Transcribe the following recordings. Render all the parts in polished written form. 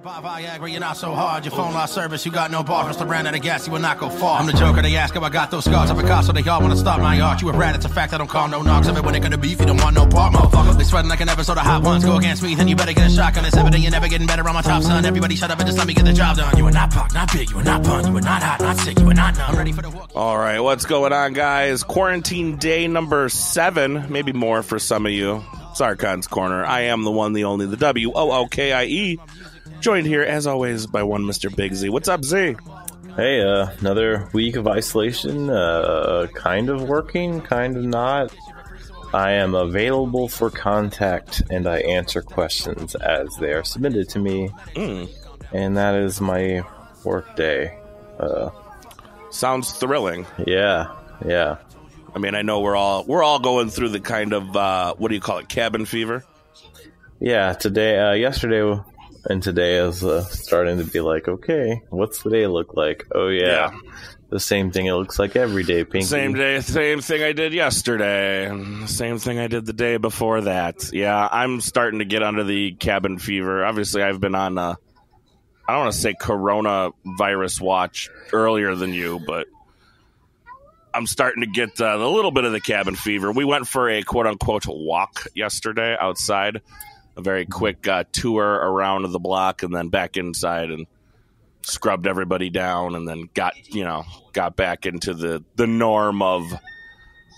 You're not so hard. Your phone lost service. You got no bar. Mr. Brand at a gas. You will not go far. I'm the joker. They ask if I got those scars. I'm a cop, so they all want to stop my art. You a rat. It's a fact. I don't call no knocks. Everyone ain't gonna beef. You don't want no part, motherfucker. They sweating like an episode of Hot Ones. Go against me, then you better get a shotgun. It's evident you're never getting better. I'm on top, son. Everybody shut up and just let me get the job done. You are not pop, not big. You are not pun. You are not hot, not sick. You are not numb. Ready for the walk. All right, what's going on, guys? Quarantine day number 7, maybe more for some of you. It's Archon's Corner. I am the one, the only, the WOOKIE. Joined here, as always, by one Mr. Big Z. What's up, Z? Hey, another week of isolation. Kind of working, kind of not. I am available for contact, and I answer questions as they are submitted to me. And that is my work day. Sounds thrilling. Yeah. I mean, I know we're all going through the kind of what do you call it, cabin fever? Yeah, today, yesterday, and today is starting to be like, okay, what's the day look like? Oh yeah, the same thing it looks like every day. Pinky. Same day, same thing I did yesterday. Same thing I did the day before that. Yeah, I'm starting to get under the cabin fever. Obviously, I've been on I don't want to say coronavirus watch earlier than you, but I'm starting to get a little bit of the cabin fever. We went for a quote-unquote walk yesterday outside, a very quick tour around the block, and then back inside and scrubbed everybody down, and then got back into the norm of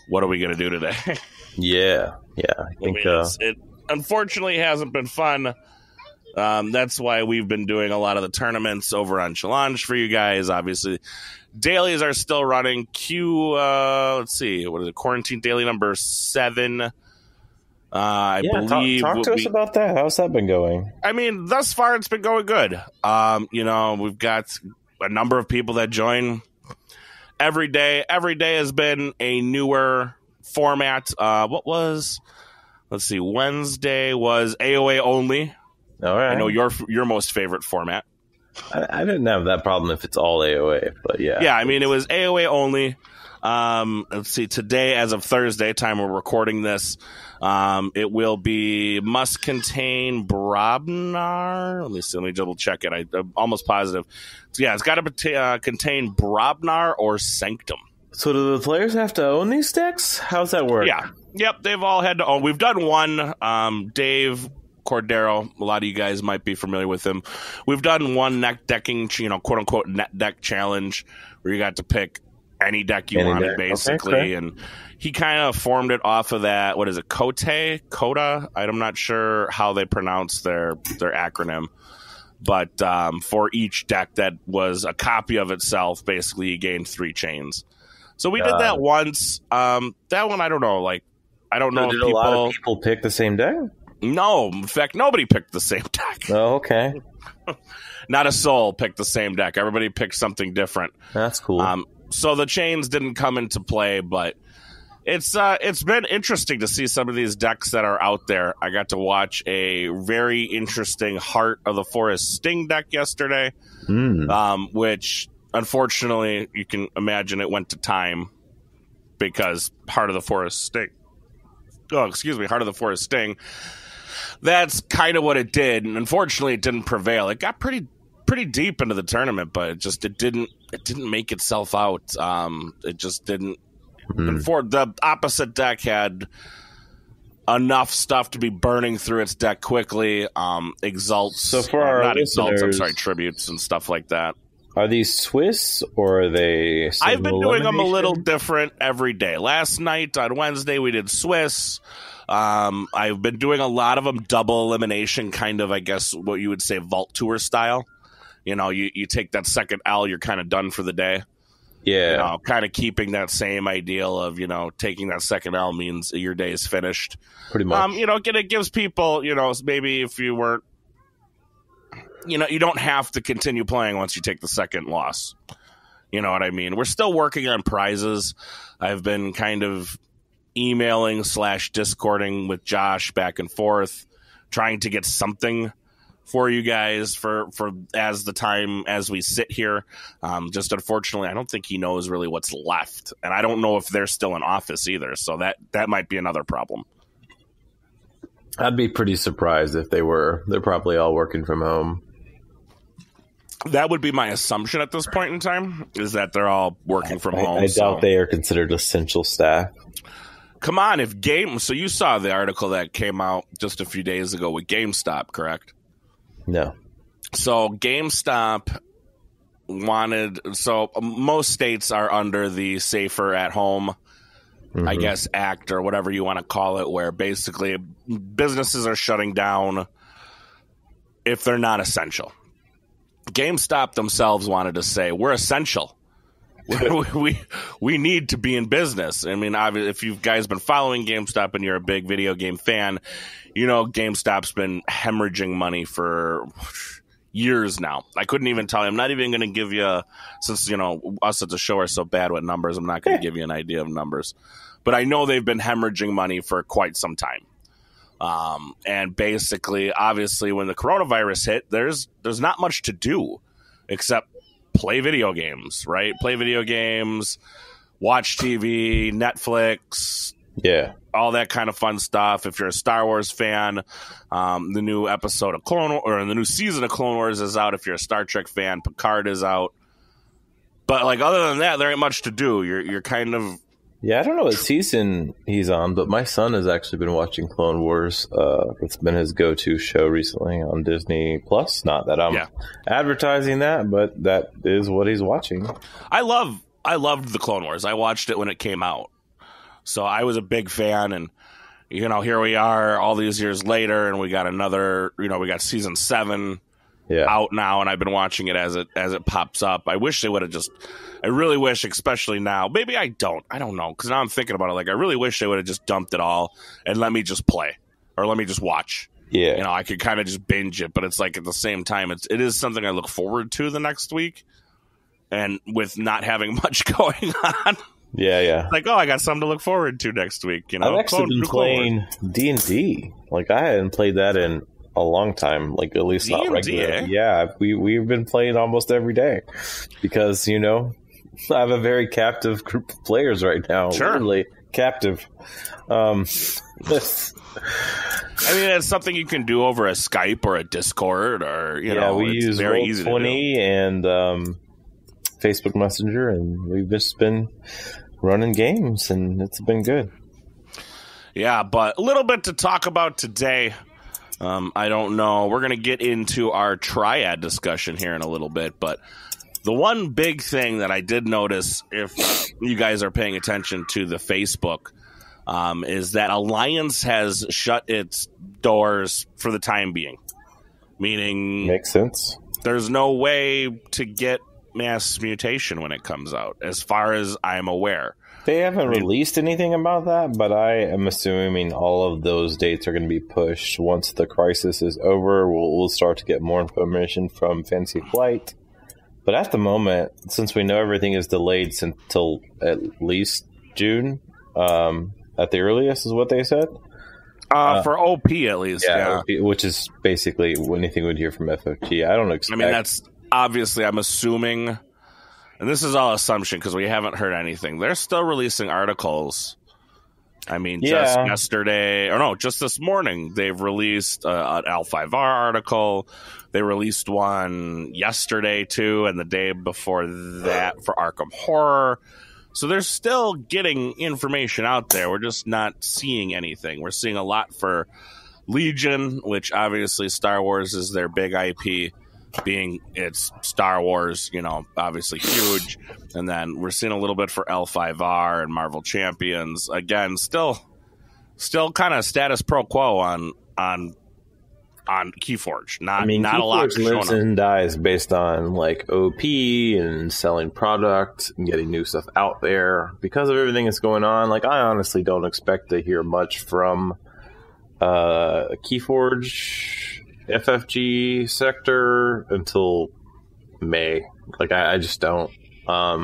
what are we going to do today? Yeah. I mean, it unfortunately hasn't been fun. That's why we've been doing a lot of the tournaments over on Challonge for you guys, obviously. Dailies are still running. Let's see, what is it? Quarantine daily number 7. I believe. Talk to us about that. How's that been going? I mean, thus far it's been going good. We've got a number of people that join every day. Every day has been a newer format. Wednesday was AOA only. All right. I know your most favorite format. I didn't have that problem if it's all AOA, but yeah. Yeah, I mean, it was AOA only. Let's see, today, as of Thursday, time we're recording this, it will be must contain Brobnar. Let me double check it. I'm almost positive. So, yeah, it's got to contain Brobnar or Sanctum. So do the players have to own these decks? How's that work? Yeah. Yep, they've all had to own. We've done one. Dave Cordero, a lot of you guys might be familiar with him. We've done one quote unquote net deck challenge where you got to pick any deck you wanted, basically. Okay. And he kind of formed it off of that. What is it? Coda? I'm not sure how they pronounce their acronym. But for each deck that was a copy of itself, basically you gained 3 chains. So we did that once. That one, I don't know. Did a lot of people pick the same deck? No, in fact, nobody picked the same deck. Oh, okay. Not a soul picked the same deck. Everybody picked something different. That's cool. So the chains didn't come into play, but it's been interesting to see some of these decks that are out there. I got to watch a very interesting Heart of the Forest Sting deck yesterday, which, unfortunately, you can imagine it went to time because Heart of the Forest Sting. That's kind of what it did, and unfortunately, it didn't prevail. It got pretty deep into the tournament, but it didn't make itself out. It just didn't. The opposite deck had enough stuff to be burning through its deck quickly. Exalts, so for our not exalts, I'm sorry, tributes and stuff like that. Are these Swiss or are they? I've been doing them a little different every day. Last night on Wednesday we did Swiss. I've been doing a lot of them double elimination, kind of, I guess, what you would say vault tour style. You know, you take that second L, you're kind of done for the day. Yeah. You know, kind of keeping that same ideal of, taking that second L means your day is finished. Pretty much. It gives people, maybe if you weren't, you don't have to continue playing once you take the second loss. You know what I mean? We're still working on prizes. I've been kind of emailing / discording with Josh back and forth, trying to get something for you guys for as the time as we sit here. Just unfortunately, I don't think he knows really what's left. And I don't know if they're still in office either. So that might be another problem. I'd be pretty surprised if they were. They're probably all working from home. That would be my assumption at this point in time, is that they're all working from home. I doubt they are considered essential staff. Come on, if Game... So you saw the article that came out just a few days ago with GameStop, correct? No. So GameStop wanted... So most states are under the safer at home, I guess, act or whatever you want to call it, where basically businesses are shutting down if they're not essential. GameStop themselves wanted to say, we're essential. we need to be in business. I mean, obviously, if you guys been following GameStop and you're a big video game fan, you know GameStop's been hemorrhaging money for years now. I couldn't even tell you. I'm not even going to give you, since, you know, us at the show are so bad with numbers, I'm not going to give you an idea of numbers. But I know they've been hemorrhaging money for quite some time. And basically, obviously, when the coronavirus hit, there's not much to do except play video games, right? Play video games, watch TV, Netflix, all that kind of fun stuff. If you're a Star Wars fan, the new episode of Clone Wars, or the new season of Clone Wars is out. If you're a Star Trek fan, Picard is out. But like other than that, there ain't much to do. You're kind of... Yeah, I don't know what season he's on, but my son has actually been watching Clone Wars. It's been his go-to show recently on Disney+. Not that I'm advertising that, but that is what he's watching. I loved the Clone Wars. I watched it when it came out. So I was a big fan, and, you know, here we are all these years later, and we got another, you know, we got season 7 out now, and I've been watching it as it pops up. I wish they would have just... I really wish, especially now. Maybe I don't. I don't know, because now I'm thinking about it. Like, I really wish they would have just dumped it all and let me just play, or let me just watch. Yeah, you know, I could kind of just binge it. But it's like, at the same time, it is something I look forward to the next week, and with not having much going on. Yeah. Like, oh, I got something to look forward to next week. You know, I've actually been playing D&D. Like, I hadn't played that in a long time, like, at least D&D, not regularly. Yeah, we've been playing almost every day because, you know, I have a very captive group of players right now. Sure. Literally captive. I mean, it's something you can do over a Skype or a Discord, or you know, we use very easy to do. And Facebook Messenger, and we've just been running games, and it's been good. Yeah, but a little bit to talk about today. I don't know. We're going to get into our triad discussion here in a little bit, but the one big thing that I did notice, if you guys are paying attention to the Facebook, is that Alliance has shut its doors for the time being. Meaning... Makes sense. There's no way to get Mass Mutation when it comes out, as far as I'm aware. They haven't released anything about that, but I am assuming all of those dates are going to be pushed. Once the crisis is over, we'll start to get more information from Fantasy Flight. But at the moment, since we know everything is delayed until at least June, at the earliest is what they said. For OP, at least. Yeah. OP, which is basically anything we'd hear from FFG. I don't expect... I mean, that's obviously, I'm assuming... And this is all assumption because we haven't heard anything. They're still releasing articles. I mean, just yesterday, or no, just this morning, they've released an L5R article. They released one yesterday, too, and the day before that for Arkham Horror. So they're still getting information out there. We're just not seeing anything. We're seeing a lot for Legion, which obviously Star Wars is their big IP. Being it's Star Wars, you know, obviously huge. And then we're seeing a little bit for L5R and Marvel Champions. Again, still kind of status pro quo on KeyForge. Not KeyForge, a lot lives and dies based on like OP and selling product and getting new stuff out there. Because of everything that's going on, like, I honestly don't expect to hear much from KeyForge FFG sector until May. Like, I just don't. But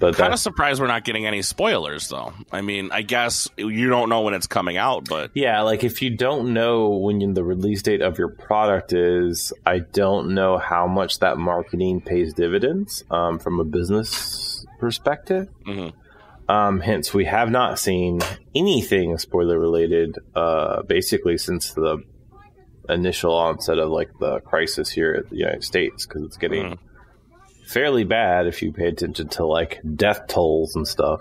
I'm kind of surprised we're not getting any spoilers, though. I mean, I guess you don't know when it's coming out, but... Yeah, like, if you don't know when the release date of your product is, I don't know how much that marketing pays dividends from a business perspective. Mm-hmm. Hence, we have not seen anything spoiler-related, basically, since the initial onset of like the crisis here at the United States, because it's getting fairly bad if you pay attention to like death tolls and stuff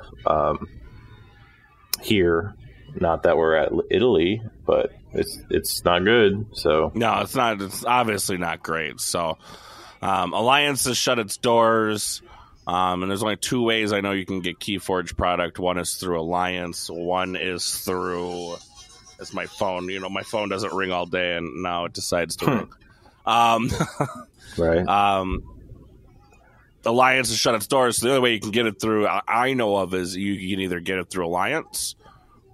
here. Not that we're at Italy, but it's not good. So no, it's not. It's obviously not great. So Alliance has shut its doors. And there's only two ways I know you can get KeyForge product. One is through Alliance. One is through... It's my phone. You know, my phone doesn't ring all day, and now it decides to ring. Right. Alliance has shut its doors. So the only way you can get it through, I know of, is you can either get it through Alliance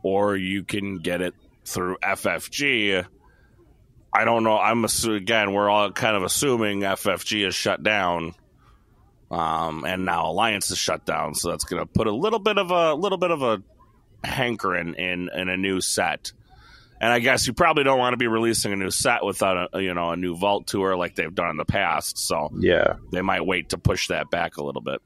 or you can get it through FFG. I don't know. Again, we're all kind of assuming FFG is shut down. And now Alliance is shut down, so that's going to put a little bit of a hankering in a new set. And I guess you probably don't want to be releasing a new set without a new vault tour like they've done in the past. So yeah, they might wait to push that back a little bit.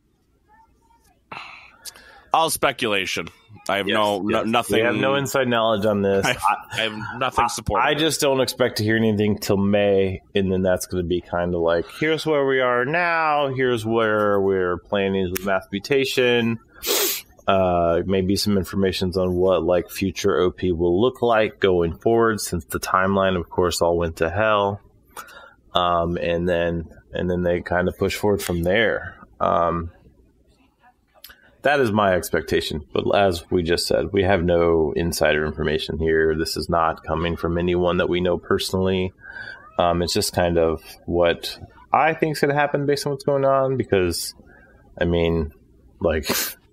All speculation. I have nothing. I have no inside knowledge on this. I have nothing supporting. I just don't expect to hear anything till May, and then that's going to be kind of like, here's where we are now. Here's where we're planning with mass mutation. Maybe some information on what like future OP will look like going forward, since the timeline, of course, all went to hell. And then they kind of push forward from there. That is my expectation. But as we just said, we have no insider information here. This is not coming from anyone that we know personally. It's just kind of what I think is going to happen based on what's going on. Because, I mean, like,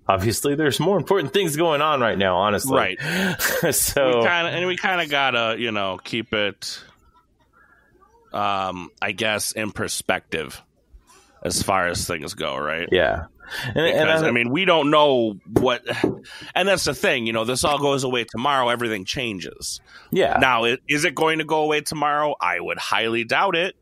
obviously there's more important things going on right now, honestly. Right. So we kind of got to, keep it, I guess, in perspective as far as things go, right? Yeah. Because, I mean, we don't know what, and that's the thing, this all goes away tomorrow, everything changes. Yeah. Now, is it going to go away tomorrow? I would highly doubt it.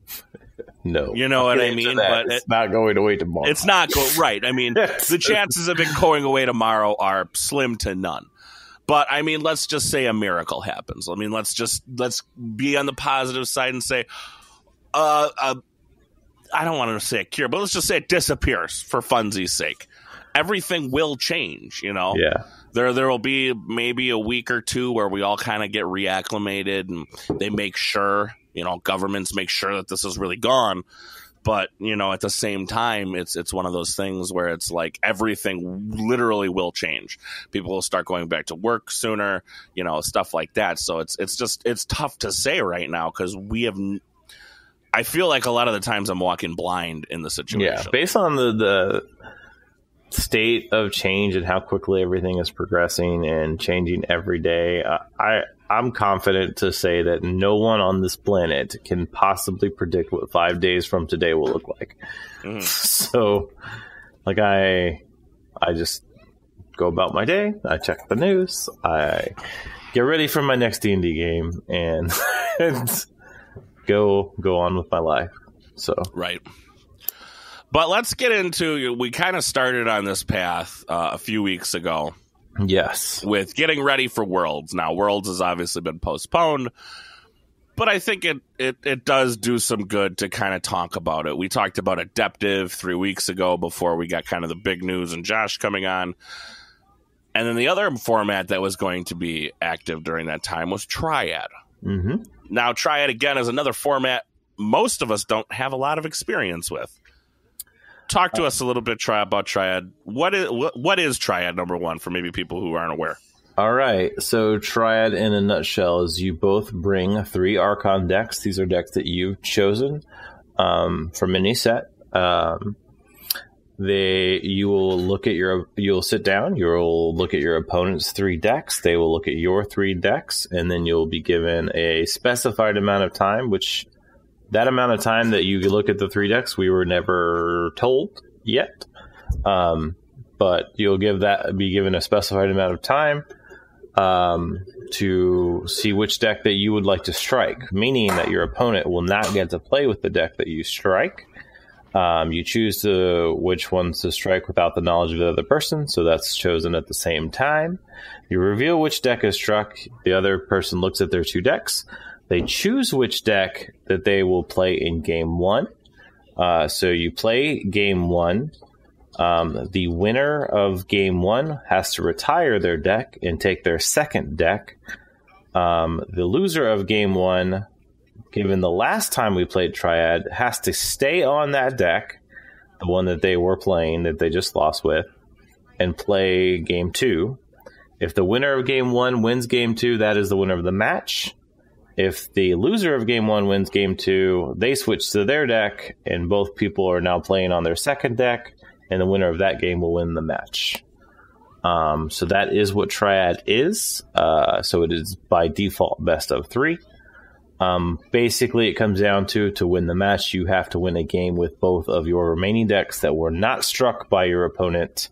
No. You know what I mean? But it's not going away tomorrow. It's not going, right. I mean, the chances of it going away tomorrow are slim to none. But, I mean, let's just say a miracle happens. I mean, let's be on the positive side and say, I don't want to say a cure, but let's just say it disappears for funsies' sake. Everything will change, Yeah. There will be maybe a week or two where we all kind of get reacclimated, and they make sure, governments make sure that this is really gone. But, at the same time, it's one of those things where it's like everything literally will change. People will start going back to work sooner, stuff like that. So it's tough to say right now, because we have... I feel like a lot of the times I'm walking blind in the situation. Yeah, based on the state of change and how quickly everything is progressing and changing every day, I'm confident to say that no one on this planet can possibly predict what 5 days from today will look like. Mm. So, like, I just go about my day. I check the news. I get ready for my next D&D game, and... Go on with my life. So right, but let's get into. We kind of started on this path a few weeks ago. Yes, with getting ready for Worlds. Now, Worlds has obviously been postponed, but I think it does do some good to kind of talk about it. We talked about Adaptive 3 weeks ago before we got kind of the big news and Josh coming on, and then the other format that was going to be active during that time was Triad. Mm-hmm. Now, Triad, again, is another format most of us don't have a lot of experience with. Talk to us a little bit about Triad. What is Triad, number one, for maybe people who aren't aware? All right. So Triad, in a nutshell, is you both bring 3 Archon decks. These are decks that you've chosen from any set. You'll sit down, you'll look at your opponent's 3 decks, they will look at your 3 decks, and then you'll be given a specified amount of time, which that amount of time that you look at the 3 decks, we were never told yet. But you'll be given a specified amount of time to see which deck that you would like to strike, meaning that your opponent will not get to play with the deck that you strike. You choose which ones to strike without the knowledge of the other person, so that's chosen at the same time. You reveal which deck is struck. The other person looks at their 2 decks. They choose which deck that they will play in game one. So you play game one. The winner of game one has to retire their deck and take their second deck. The loser of game one, given the last time we played Triad, has to stay on that deck, the one that they were playing that they just lost with, and play game two. If the winner of game one wins game two, that is the winner of the match. If the loser of game one wins game two, they switch to their deck, and both people are now playing on their second deck, and the winner of that game will win the match. So that is what Triad is. So it is by default best of three. Basically, it comes down to win the match, you have to win a game with both of your remaining decks that were not struck by your opponent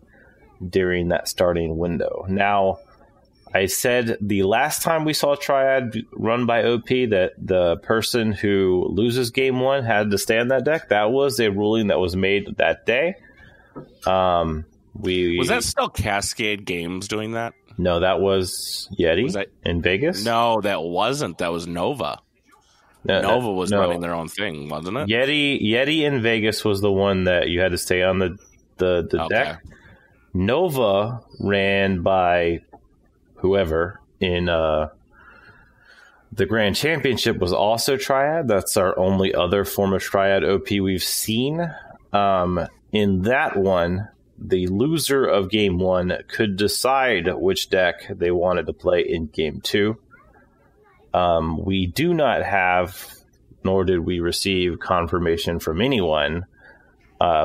during that starting window. Now, I said the last time we saw Triad run by OP that the person who loses game one had to stay on that deck. That was a ruling that was made that day. Was that still Cascade Games doing that? No, that was Yeti in Vegas. No, that wasn't. That was Nova. Nova was running their own thing, wasn't it? Yeti in Vegas was the one that you had to stay on the deck. Nova ran by whoever in the Grand Championship was also Triad. That's our only other form of Triad OP we've seen. In that one, the loser of game one could decide which deck they wanted to play in game two. We do not have, nor did we receive confirmation from anyone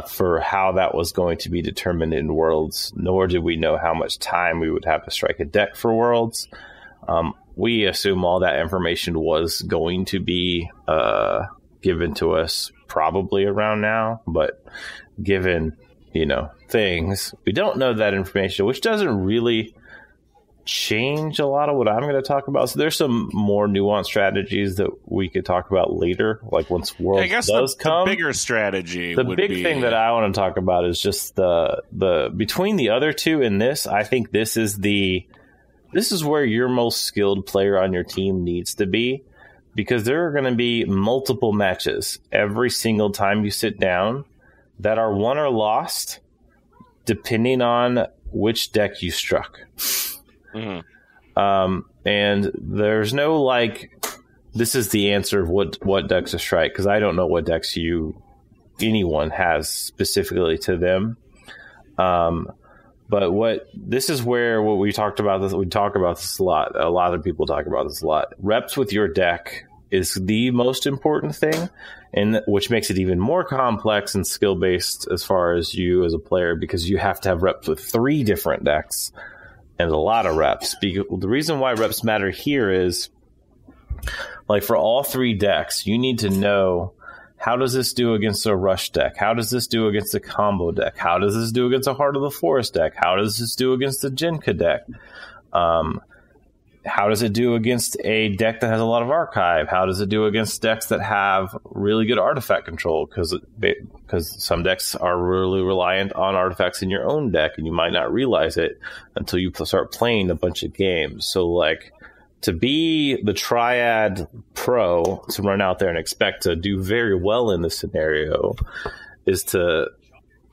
for how that was going to be determined in Worlds, nor did we know how much time we would have to strike a deck for Worlds. We assume all that information was going to be given to us probably around now, but given things, we don't know that information, which doesn't really change a lot of what I'm going to talk about. So there's some more nuanced strategies that we could talk about later, like once Worlds does come. The bigger strategy, the big thing that I want to talk about is just the between the other two and this. I think this is where your most skilled player on your team needs to be, because there are going to be multiple matches every single time you sit down that are won or lost depending on which deck you struck. Mm-hmm. And there's no this is the answer of what decks to strike, because I don't know what decks anyone has specifically to them. But this is where we talked about this. We talk about this a lot. A lot of people talk about this a lot. Reps with your deck is the most important thing, and which makes it even more complex and skill based as far as you as a player, because you have to have reps with three different decks and a lot of reps. The reason why reps matter here is for all three decks, you need to know, how does this do against a rush deck? How does this do against a combo deck? How does this do against a Heart of the Forest deck? How does this do against the Jinka deck? How does it do against a deck that has a lot of archive? How does it do against decks that have really good artifact control? Because some decks are really reliant on artifacts in your own deck, and you might not realize it until you start playing a bunch of games. So, to be the Triad pro, to run out there and expect to do very well in this scenario is to,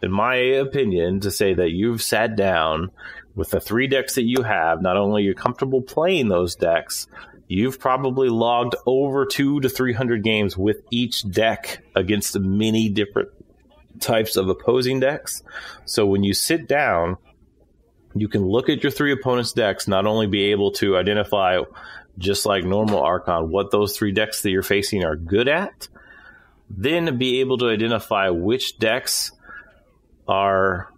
in my opinion, to say that you've sat down with the three decks that you have. Not only are you comfortable playing those decks, you've probably logged over 200 to 300 games with each deck against many different types of opposing decks. So when you sit down, you can look at your three opponents' decks, not only be able to identify, just like normal Archon, what those three decks that you're facing are good at, then be able to identify which decks are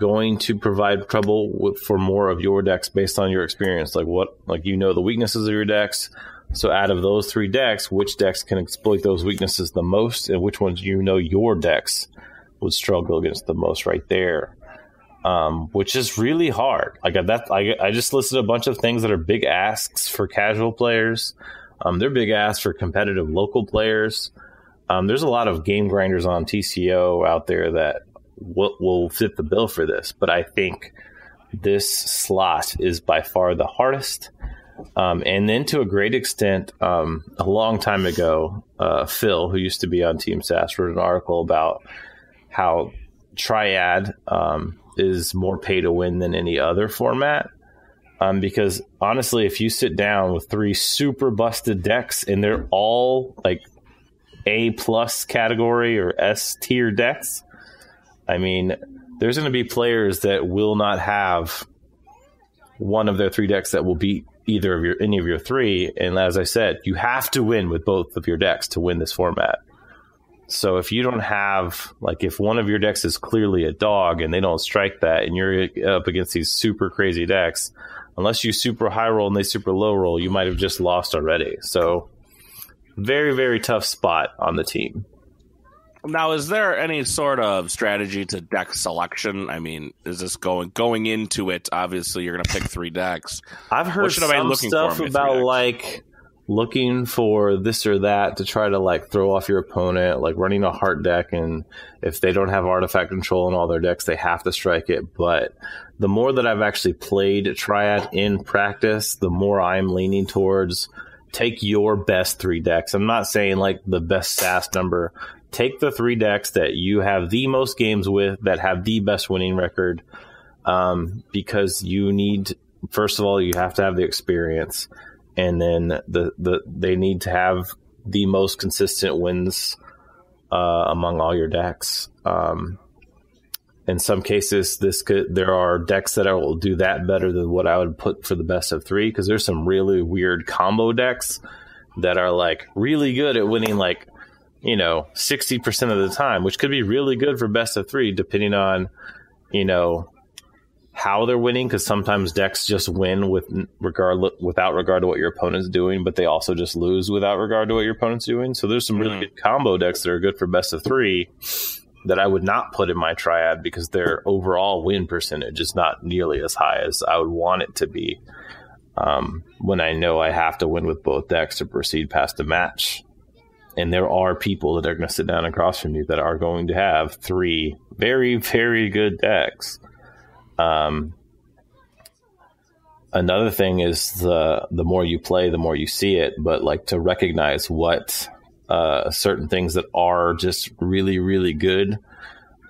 going to provide trouble for more of your decks based on your experience. The weaknesses of your decks. So out of those three decks, which decks can exploit those weaknesses the most, and which ones your decks would struggle against the most right there. Which is really hard. I just listed a bunch of things that are big asks for casual players. They're big asks for competitive local players. There's a lot of game grinders on TCO out there that will fit the bill for this, but I think this slot is by far the hardest. And then to a great extent, a long time ago, Phil, who used to be on Team SAS, wrote an article about how Triad is more pay to win than any other format. Because honestly, if you sit down with three super busted decks and they're all like A plus category or S tier decks, I mean, there's going to be players that will not have one of their three decks that will beat either of your, any of your three. And as I said, you have to win with both of your decks to win this format. So if you don't have, like, if one of your decks is clearly a dog and they don't strike that and you're up against these super crazy decks, unless you super high roll and they super low roll, you might have just lost already. So very, very tough spot on the team. Now, is there any sort of strategy to deck selection? I mean, is this going into it? Obviously, you're going to pick three decks. I've heard some stuff about, like, looking for this or that to try to, like, throw off your opponent, like running a heart deck. And if they don't have artifact control in all their decks, they have to strike it. But the more that I've actually played Triad in practice, the more I'm leaning towards take your best three decks. I'm not saying, like, the best SAS number. Take the three decks that you have the most games with, that have the best winning record, because you need, first of all, you have to have the experience, and then they need to have the most consistent wins among all your decks. In some cases, there are decks that I will do that better than what I would put for the best of three, because there's some really weird combo decks that are, like, really good at winning, like, you know, 60% of the time, which could be really good for best of three, depending on, you know, how they're winning. Because sometimes decks just win without regard to what your opponent's doing, but they also just lose without regard to what your opponent's doing. So there's some really good combo decks that are good for best of three that I would not put in my Triad, because their overall win percentage is not nearly as high as I would want it to be, when I know I have to win with both decks to proceed past the match. And there are people that are going to sit down across from you that are going to have three very, very good decks. Another thing is the more you play, the more you see it. But, like, to recognize what certain things that are just really, really good,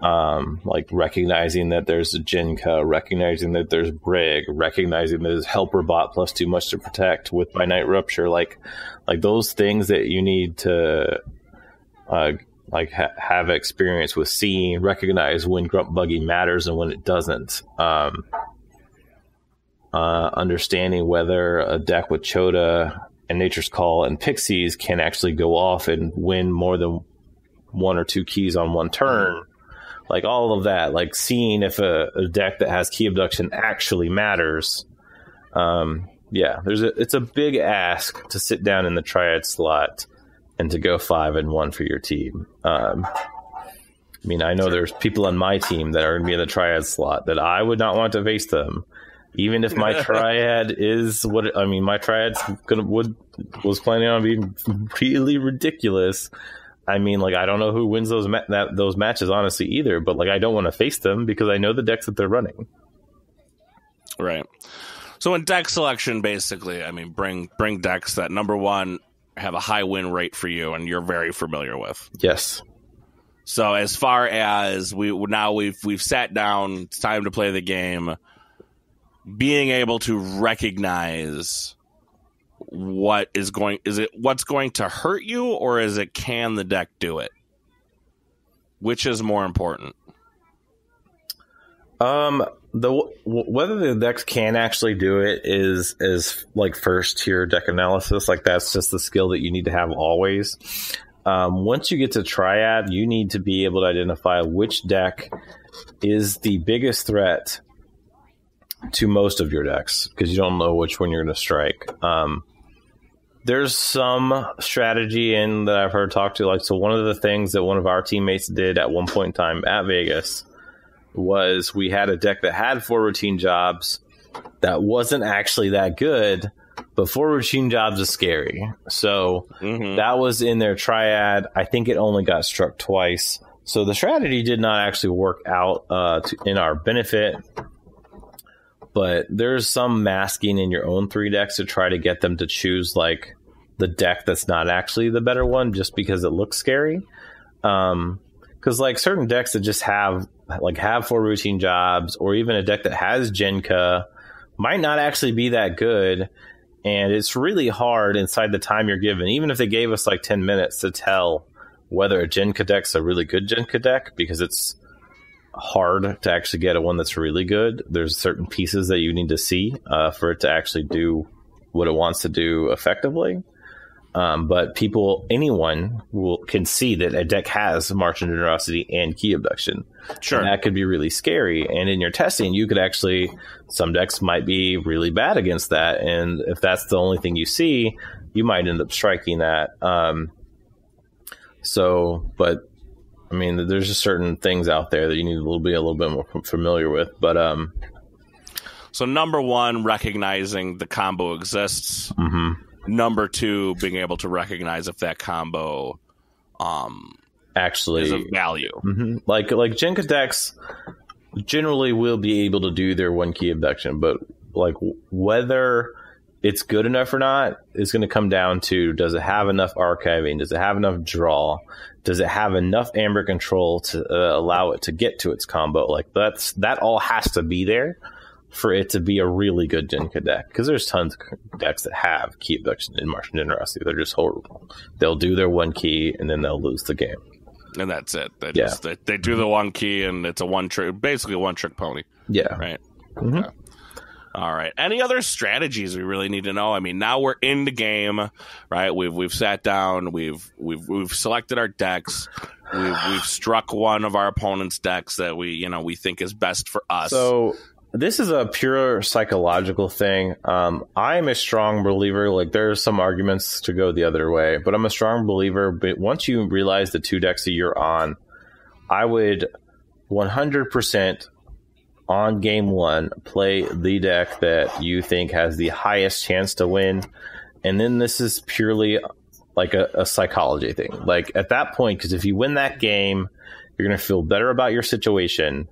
like recognizing that there's a Jinka, recognizing that there's Brig, recognizing that there's Helper Bot plus too much to protect with By Night Rupture, like those things that you need to have experience with seeing, recognize when Grump Buggy matters and when it doesn't. Understanding whether a deck with Chota and Nature's Call and Pixies can actually go off and win more than one or two keys on one turn. Like, all of that, like seeing if a deck that has Key Abduction actually matters. Yeah, it's a big ask to sit down in the Triad slot and to go 5-1 for your team. I mean, I know there's people on my team that are going to be in the Triad slot that I would not want to face them, even if my Triad is my Triad's was planning on being really ridiculous. I mean, like, I don't know who wins those matches, honestly, either. But, like, I don't want to face them because I know the decks that they're running. Right. So in deck selection, basically, I mean, bring decks that, number one, have a high win rate for you and you're very familiar with. Yes. So as far as we've sat down, it's time to play the game. Being able to recognize what's going to hurt you, or is it can the deck do it? Which is more important? Whether the decks can actually do it is like first tier deck analysis. Like, that's just the skill that you need to have always. Once you get to Triad, you need to be able to identify which deck is the biggest threat to most of your decks, because you don't know which one you're going to strike. There's some strategy in that I've heard talk to. Like, so one of the things that one of our teammates did at one point in time at Vegas was we had a deck that had 4 routine jobs that wasn't actually that good, but 4 routine jobs is scary. So that was in their Triad. I think it only got struck twice. So the strategy did not actually work out in our benefit. but there's some masking in your own three decks to try to get them to choose like the deck that's not actually the better one just because it looks scary. Because like certain decks that just have four routine jobs, or even a deck that has Genka, might not actually be that good, and it's really hard inside the time you're given, even if they gave us like 10 minutes, to tell whether a Genka deck's a really good Genka deck, because it's hard to actually get a one that's really good. There's certain pieces that you need to see for it to actually do what it wants to do effectively. But anyone can see that a deck has March and Generosity and Key Abduction. Sure. And that could be really scary. And in your testing, you could actually, some decks might be really bad against that. And if that's the only thing you see, you might end up striking that. But I mean, there's just certain things out there that you need to be a little bit more familiar with. But, so number one, recognizing the combo exists. Mm-hmm. Number two, being able to recognize if that combo actually is of value. Mm-hmm. Like Genka decks generally will be able to do their one Key Abduction, but like whether it's good enough or not is going to come down to, does it have enough archiving? Does it have enough draw? Does it have enough amber control to allow it to get to its combo? Like that all has to be there for it to be a really good Genka deck, because there's tons of decks that have Key Abduction and Martian Generosity. They're just horrible. They'll do their one key and then they'll lose the game, and that's it. They do the one key and it's a one trick pony. Yeah, right. Mm-hmm. Okay. All right. Any other strategies we really need to know? I mean, now we're in the game, right? We've sat down, we've selected our decks, we've struck one of our opponent's decks that we think is best for us. So. This is a pure psychological thing. I'm a strong believer, like there are some arguments to go the other way, but I'm a strong believer. But once you realize the two decks that you're on, I would 100% on game one, play the deck that you think has the highest chance to win. And then this is purely like a psychology thing. Like at that point, because if you win that game, you're going to feel better about your situation.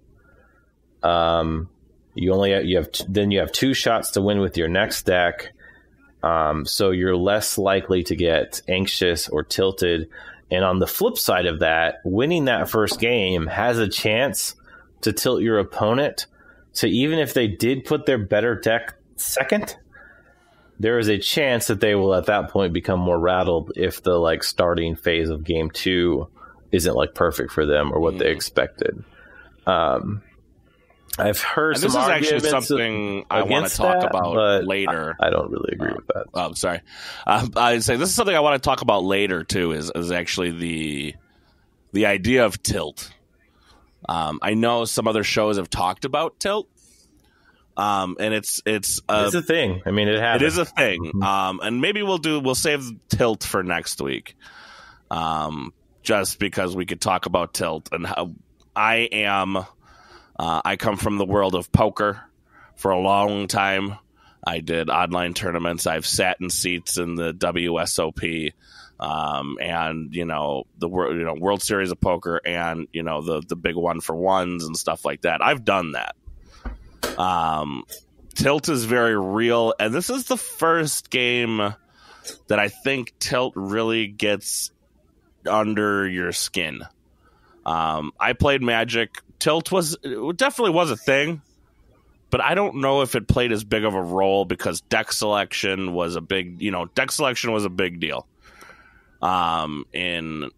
You have two shots to win with your next deck, so you're less likely to get anxious or tilted. And on the flip side of that, winning that first game has a chance to tilt your opponent. So even if they did put their better deck second, there is a chance that they will at that point become more rattled if the like starting phase of game two isn't like perfect for them or what they expected. I've heard some arguments. This is actually something I want to talk about later. I don't really agree with that. Oh, sorry. I'd say this is something I want to talk about later too. Is actually the idea of tilt. I know some other shows have talked about tilt, and it's a thing. I mean, it happens. It is a thing. Mm-hmm. And maybe we'll save tilt for next week, just because we could talk about tilt and how I am. I come from the world of poker for a long time. I did online tournaments. I've sat in seats in the WSOP, and the World Series of Poker, and the big one for ones and stuff like that. I've done that. Tilt is very real, and this is the first game that I think tilt really gets under your skin. I played Magic. Tilt definitely was a thing, but I don't know if it played as big of a role because deck selection was a big deal in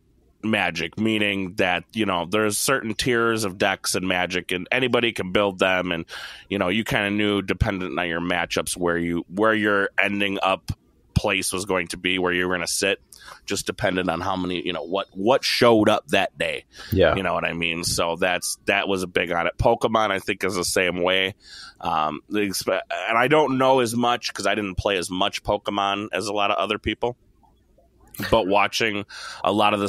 Magic, meaning that there's certain tiers of decks in Magic and anybody can build them, and you kind of knew, dependent on your matchups, where your ending up place was going to be, where you were going to sit, just dependent on how many what showed up that day. Yeah, you know what I mean? So that was a big on it. Pokemon I think is the same way, and I don't know as much because I didn't play as much Pokemon as a lot of other people, but I've watched a lot of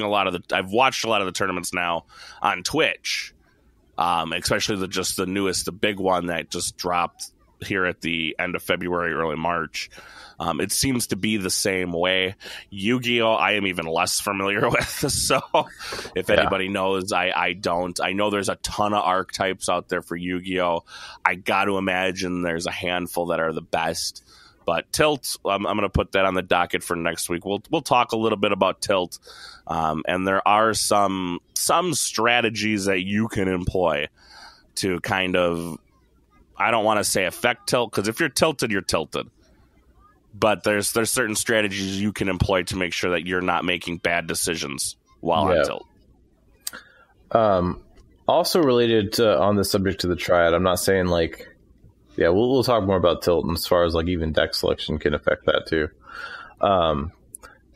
the tournaments now on Twitch, especially the newest, the big one that just dropped here at the end of February, early March, It seems to be the same way. Yu-Gi-Oh! I am even less familiar with, so if anybody knows, I don't. I know there's a ton of archetypes out there for Yu-Gi-Oh! I got to imagine there's a handful that are the best. But Tilt, I'm going to put that on the docket for next week. We'll talk a little bit about Tilt, and there are some strategies that you can employ to kind of, I don't want to say affect Tilt, because if you're tilted, you're tilted. But there's certain strategies you can employ to make sure that you're not making bad decisions while on Tilt. Also related to, on the subject of the Triad, I'm not saying like. Yeah, we'll talk more about Tilt and as far as like even deck selection can affect that too.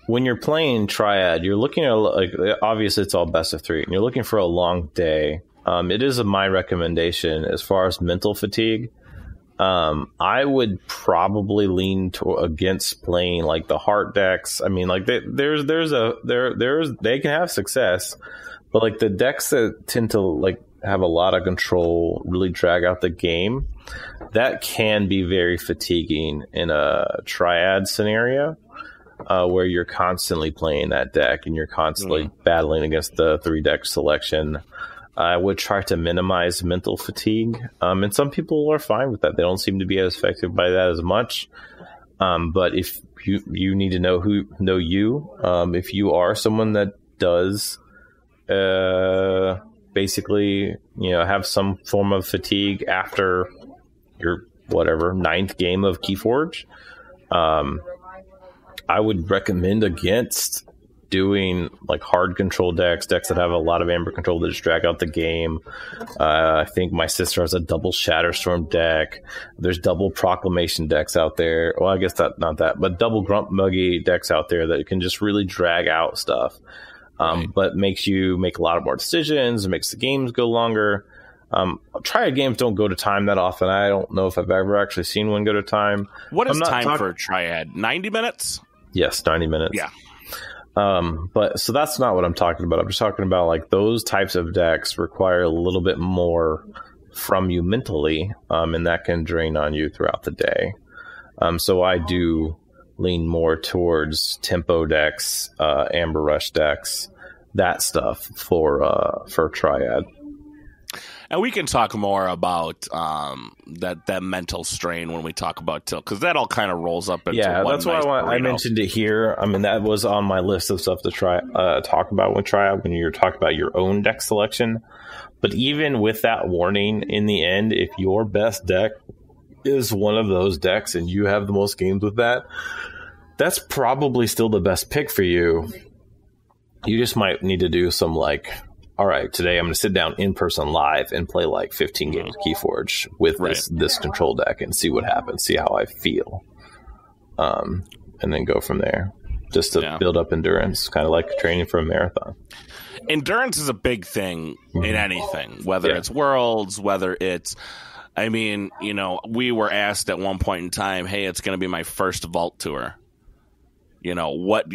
When you're playing Triad, you're looking at like obviously it's all best of three, and you're looking for a long day. It is my recommendation as far as mental fatigue. I would probably lean against playing like the heart decks. I mean, like they can have success, but like the decks that tend to like have a lot of control really drag out the game. That can be very fatiguing in a Triad scenario where you're constantly playing that deck and you're constantly battling against the three-deck selection. I would try to minimize mental fatigue. And some people are fine with that. They don't seem to be as affected by that as much. But if you need to know you, if you are someone that does... basically, you know, have some form of fatigue after your whatever ninth game of KeyForge. I would recommend against doing like hard control decks that have a lot of amber control that just drag out the game. I think my sister has a double Shatterstorm deck. There's double Proclamation decks out there. Well, I guess that not that, but double Grumpmuggy decks out there that can just really drag out stuff. But makes you make a lot of more decisions and makes the games go longer. Triad games don't go to time that often. I don't know if I've ever actually seen one go to time. What is time for a Triad? 90 minutes? Yes, 90 minutes. Yeah. But so that's not what I'm talking about. I'm just talking about like those types of decks require a little bit more from you mentally, and that can drain on you throughout the day. So I do lean more towards tempo decks, amber rush decks, that stuff for Triad. And we can talk more about that mental strain when we talk about Tilt, because that all kind of rolls up into one. That's nice I mentioned it here. I mean, that was on my list of stuff to try talk about with Triad when you're talking about your own deck selection. But even with that warning, in the end, if your best deck is one of those decks and you have the most games with that, that's probably still the best pick for you. You just might need to do some like, all right, today I'm going to sit down in person live and play like 15 games of KeyForge with this control deck and see what happens, see how I feel, and then go from there just to build up endurance, kind of like training for a marathon. Endurance is a big thing in anything, whether it's Worlds, whether it's, I mean, you know, we were asked at one point in time, hey, it's going to be my first vault tour. You know, what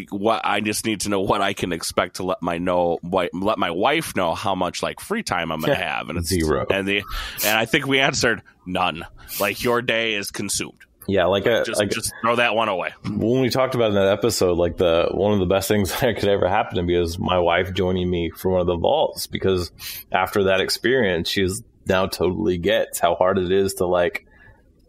I just need to know what I can expect to let my wife know how much like free time I'm going to have. And it's zero. And I think we answered none. Like your day is consumed. Yeah, just throw that one away. When we talked about in that episode, like one of the best things that could ever happen to me is my wife joining me for one of the vaults, because after that experience, she's now totally gets how hard it is to like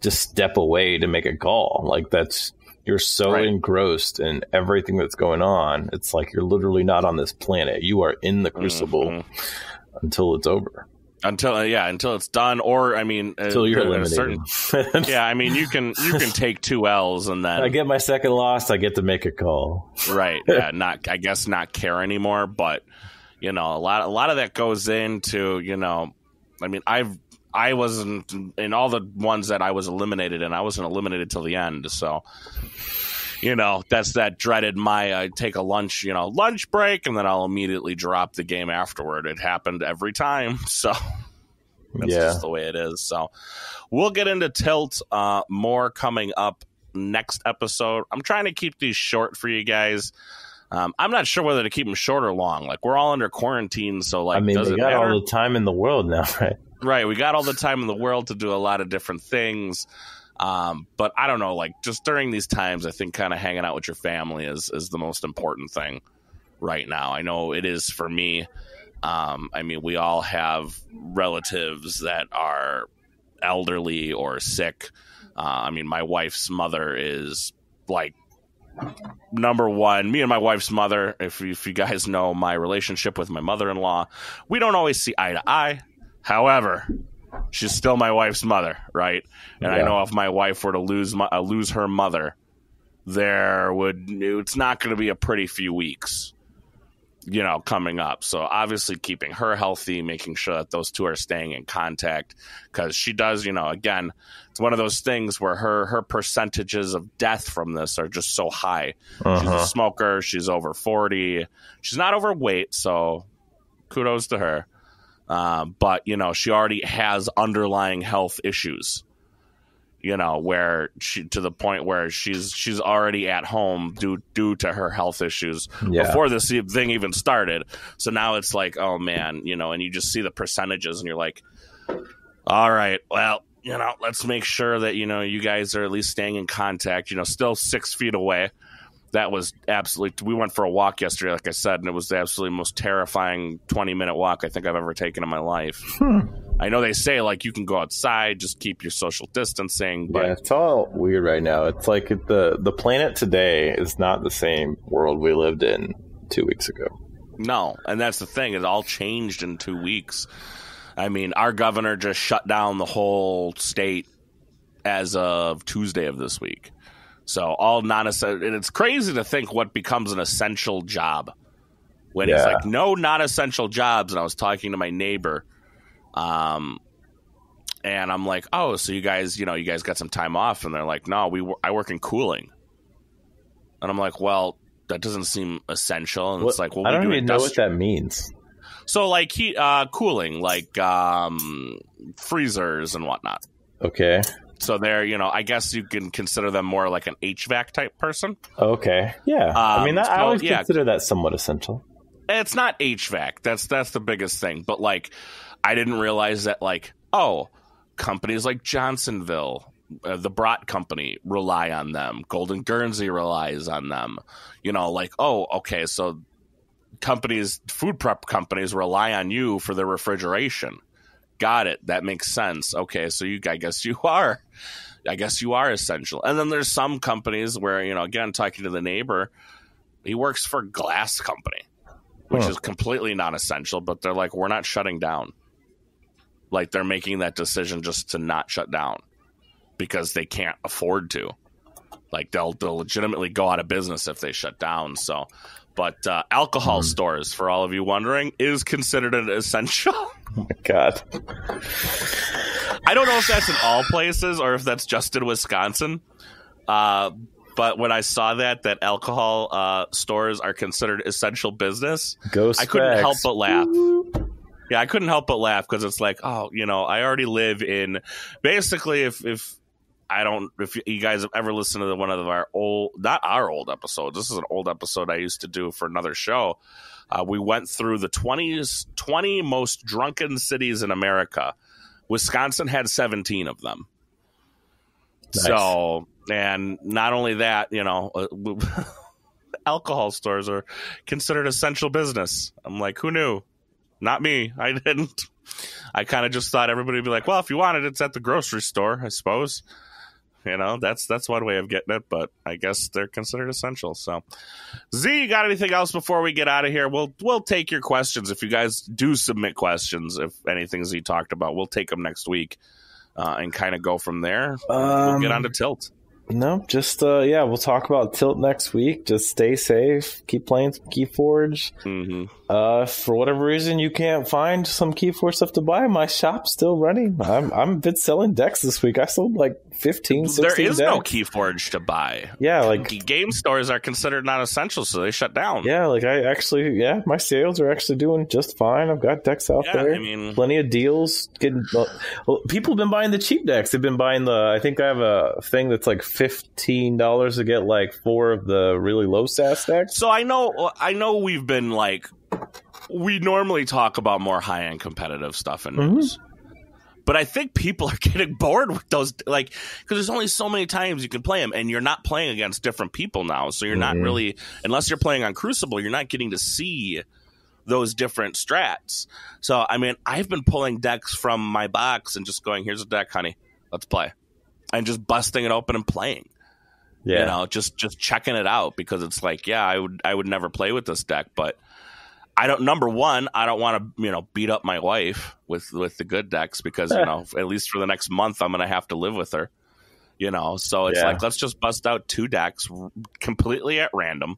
just step away to make a call. Like that's, you're so engrossed in everything that's going on. It's like you're literally not on this planet. You are in the Crucible until it's over. Until it's done, or I mean, until you're eliminated. Yeah, I mean, you can take two L's and then I get my second loss. I get to make a call. Right? Yeah. I guess not care anymore. But you know, a lot of that goes into, you know. I mean, I wasn't in all the ones that I was eliminated in. I wasn't eliminated till the end. So, you know, that's that dreaded take a lunch break, and then I'll immediately drop the game afterward. It happened every time. So that's just the way it is. So we'll get into Tilt more coming up next episode. I'm trying to keep these short for you guys. I'm not sure whether to keep them short or long. Like, we're all under quarantine, so like, I mean, we got all the time in the world now, right? Right, we got all the time in the world to do a lot of different things. But I don't know, like just during these times, I think kind of hanging out with your family is the most important thing right now. I know it is for me. I mean, we all have relatives that are elderly or sick. I mean, my wife's mother is like number one. Me and my wife's mother, if you guys know my relationship with my mother-in-law, we don't always see eye to eye. However, she's still my wife's mother, right? And yeah. I know if my wife were to lose her mother, it's not going to be a pretty few weeks, you know, coming up. So obviously keeping her healthy, making sure that those two are staying in contact, because she does, you know, again, it's one of those things where her percentages of death from this are just so high. Uh-huh. She's a smoker. She's over 40. She's not overweight, so kudos to her. But, you know, she already has underlying health issues, you know, where she, to the point where she's already at home due to her health issues before this thing even started. So now it's like, oh, man, you know, and you just see the percentages and you're like, all right, well, you know, let's make sure that, you know, you guys are at least staying in contact, you know, still 6 feet away. That was absolutely, we went for a walk yesterday, like I said, and it was the absolutely most terrifying 20-minute walk I think I've ever taken in my life. I know they say, like, you can go outside, just keep your social distancing. But... yeah, it's all weird right now. It's like the planet today is not the same world we lived in 2 weeks ago. No, and that's the thing. It all changed in 2 weeks. I mean, our governor just shut down the whole state as of Tuesday of this week. So all non-essential, and it's crazy to think what becomes an essential job when it's like no non-essential jobs. And I was talking to my neighbor, and I'm like, oh, so you guys got some time off? And they're like, no, I work in cooling. And I'm like, well, that doesn't seem essential. And it's like, well, I don't even know what that means. So like cooling, like freezers and whatnot. Okay. So they're, you know, I guess you can consider them more like an HVAC type person. Okay. Yeah. I mean, I always consider that somewhat essential. It's not HVAC. That's the biggest thing. But like, I didn't realize that like, oh, companies like Johnsonville, the Brat Company rely on them. Golden Guernsey relies on them. You know, like, oh, okay. So companies, food prep companies rely on you for their refrigeration. Got it. That makes sense. Okay, so I guess you are essential. And then there's some companies where, you know, again, talking to the neighbor, he works for glass company, which is completely not essential, but they're like, we're not shutting down. Like they're making that decision just to not shut down because they can't afford to. Like they'll legitimately go out of business if they shut down. So, but alcohol stores, for all of you wondering, is considered an essential. Oh my God. I don't know if that's in all places or if that's just in Wisconsin. But when I saw that alcohol stores are considered essential business, I couldn't help but laugh. Yeah, I couldn't help but laugh because it's like, oh, you know, I already live in basically if you guys have ever listened to one of our old, not our old episodes. This is an old episode I used to do for another show. We went through the 20 most drunken cities in America. Wisconsin had 17 of them. Nice. So, and not only that, you know, alcohol stores are considered essential business. I'm like, who knew? Not me. I didn't. I kind of just thought everybody would be like, well, if you want it, it's at the grocery store, I suppose. You know, that's one way of getting it, but I guess they're considered essential. So, Z, you got anything else before we get out of here? We'll take your questions. If you guys do submit questions, if anything Z talked about, we'll take them next week and kind of go from there. We'll get on to Tilt. No, just, we'll talk about Tilt next week. Just stay safe. Keep playing some KeyForge. Mm-hmm. For whatever reason, you can't find some KeyForge stuff to buy. My shop's still running. I've been selling decks this week. I sold like 15, 16 decks. There is no KeyForge to buy. Yeah, like... game stores are considered not essential, so they shut down. Yeah, like my sales are actually doing just fine. I've got decks out there. I mean... plenty of deals. People have been buying the cheap decks. They've been buying I think I have a thing that's like $15 to get like 4 of the really low stat stacks. So I know we've been like, we normally talk about more high end competitive stuff in news, But I think people are getting bored with those, like, because there's only so many times you can play them, and you're not playing against different people now. So you're not really, unless you're playing on Crucible, you're not getting to see those different strats. So, I mean, I've been pulling decks from my box and just going, here's a deck, honey, let's play. And just busting it open and playing. Yeah. You know, just checking it out, because it's like, yeah, I would never play with this deck, but I don't, number one, I don't want to, you know, beat up my wife with the good decks, because, you know, at least for the next month, I'm going to have to live with her, you know? So it's like, let's just bust out two decks completely at random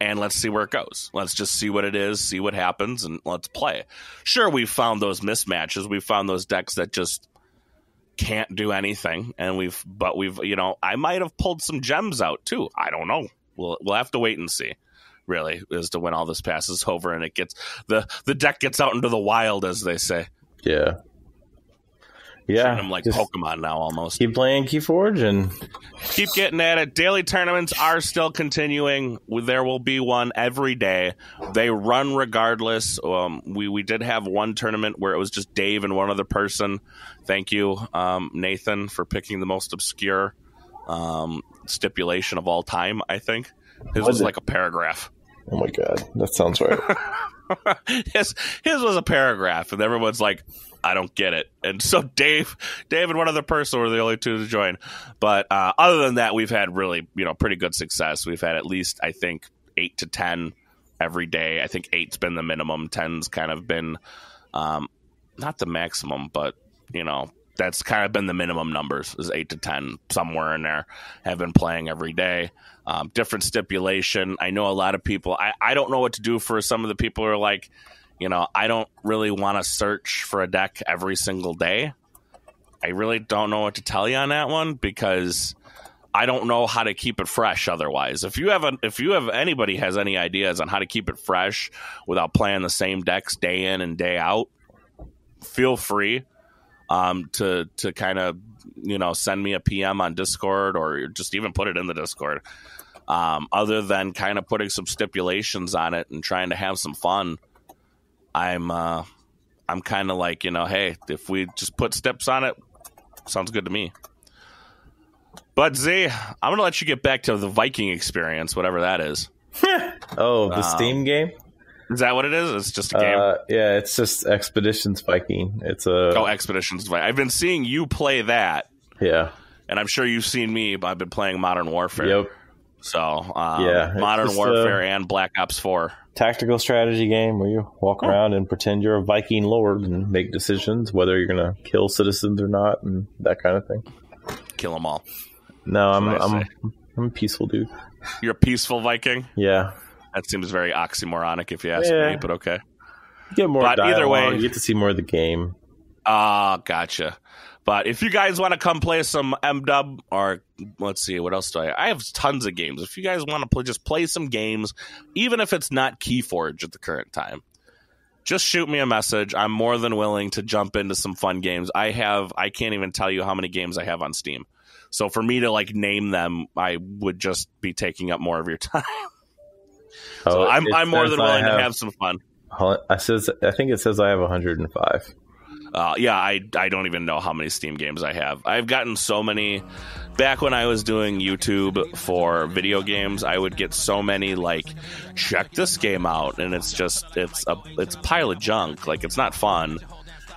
and let's see where it goes. Let's just see what it is, see what happens, and let's play. Sure, we've found those mismatches. We've found those decks that just can't do anything. And we've, you know, I might have pulled some gems out too. I don't know. We'll have to wait and see. Really, is to when all this passes over and it gets the deck gets out into the wild, as they say. Yeah. I'm like Pokemon now, almost. Keep playing KeyForge and keep getting at it. Daily tournaments are still continuing. There will be one every day. They run regardless. We did have one tournament where it was just Dave and one other person. Thank you, Nathan, for picking the most obscure stipulation of all time. I think his was like a paragraph. Oh my god, that sounds right. his was a paragraph, and everyone's like, I don't get it. And so Dave and one other person were the only two to join. But other than that, we've had really, you know, pretty good success. We've had at least, I think, 8 to 10 every day. I think 8's been the minimum. 10's kind of been not the maximum, but, you know, that's kind of been the minimum numbers, is 8 to 10 somewhere in there. Have been playing every day. Different stipulation. I know a lot of people, I don't know what to do for some of the people who are like, you know, I don't really want to search for a deck every single day. I really don't know what to tell you on that one, because I don't know how to keep it fresh otherwise. If anybody has any ideas on how to keep it fresh without playing the same decks day in and day out, feel free to kind of, you know, send me a PM on Discord, or just even put it in the Discord. Other than kind of putting some stipulations on it and trying to have some fun, I'm kind of like, you know, hey, if we just put steps on it, sounds good to me. But Z, I'm going to let you get back to the Viking experience, whatever that is. Oh, the Steam game? Is that what it is? It's just a game? Yeah, it's just Expeditions Viking. Oh, Expeditions Viking. I've been seeing you play that. Yeah. And I'm sure you've seen me, but I've been playing Modern Warfare. Yep. So, Modern Warfare and Black Ops 4. Tactical strategy game where you walk around and pretend you're a Viking lord and make decisions whether you're going to kill citizens or not and that kind of thing. Kill them all. No, I'm a peaceful dude. You're a peaceful Viking? Yeah. That seems very oxymoronic if you ask me, but okay. You get more dialogue, either way, you get to see more of the game. Gotcha. But if you guys want to come play some MW, or let's see, what else do I have tons of games. If you guys want to play some games, even if it's not KeyForge at the current time, just shoot me a message. I'm more than willing to jump into some fun games. I can't even tell you how many games I have on Steam. So for me to like name them, I would just be taking up more of your time. So I'm more than willing to have some fun. I think it says I have 105. I don't even know how many Steam games I have. I've gotten so many. Back when I was doing YouTube for video games, I would get so many like, check this game out, and it's a pile of junk. Like, it's not fun,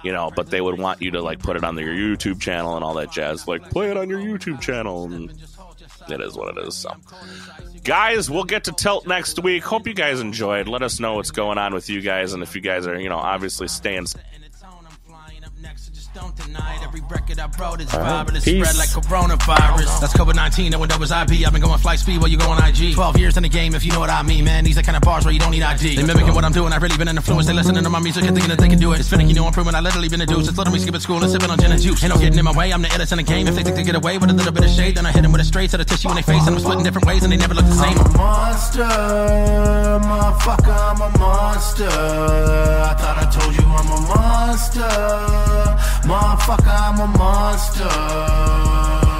you know. But they would want you to like put it on your YouTube channel and all that jazz. Like, play it on your YouTube channel. And it is what it is. So, guys, we'll get to Tilt next week. Hope you guys enjoyed. Let us know what's going on with you guys, and if you guys are, you know, obviously staying. Don't deny it. Every record I wrote is viral. It's spread like coronavirus. That's COVID-19. No one was IP. I've been going fly speed while you go on IG. 12 years in the game, if you know what I mean, man. These are kind of bars where you don't need ID. They mimicking what I'm doing. I've really been influenced. They listening to my music and thinking that they can do it. It's fitting, you know, I'm proving. I literally been a dude since little. We skipping school and sipping on gin and juice. Ain't no getting in my way. I'm the illest in the game. If they think they get away with a little bit of shade, then I hit them with a straight set of tissue in their face, and I'm splitting different ways, and they never look the same. I'm a monster, motherfucker. I'm a monster. I thought I told you I'm a monster. Motherfucker, I'm a monster.